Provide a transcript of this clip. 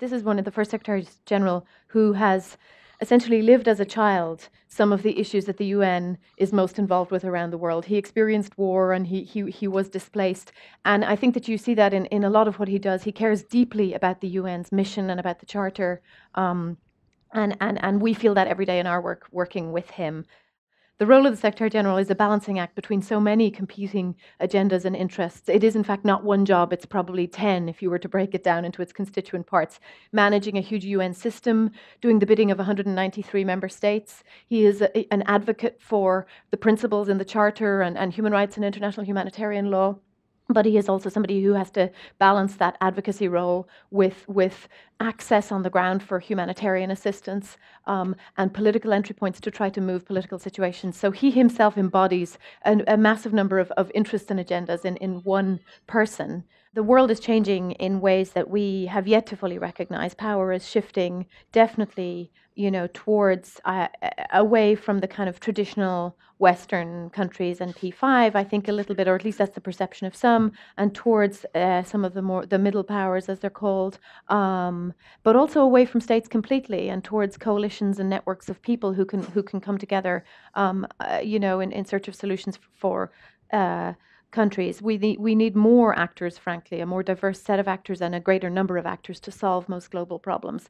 This is one of the first Secretaries General who has essentially lived as a child some of the issues that the UN is most involved with around the world. He experienced war and he was displaced. And I think that you see that in a lot of what he does. He cares deeply about the UN's mission and about the Charter. And we feel that every day in our work, working with him. The role of the Secretary General is a balancing act between so many competing agendas and interests. It is, in fact, not one job. It's probably 10 if you were to break it down into its constituent parts. Managing a huge UN system, doing the bidding of 193 member states. He is an advocate for the principles in the Charter and human rights and international humanitarian law. But he is also somebody who has to balance that advocacy role with access on the ground for humanitarian assistance and political entry points to try to move political situations. So he himself embodies a massive number of interests and agendas in one person. The world is changing in ways that we have yet to fully recognize. Power is shifting definitely, towards away from the kind of traditional Western countries and P5, I think a little bit, or at least that's the perception of some, and towards some of the middle powers, as they're called, but also away from states completely and towards coalitions and networks of people who can come together, in search of solutions for. Countries. We need more actors, frankly, a more diverse set of actors and a greater number of actors to solve most global problems.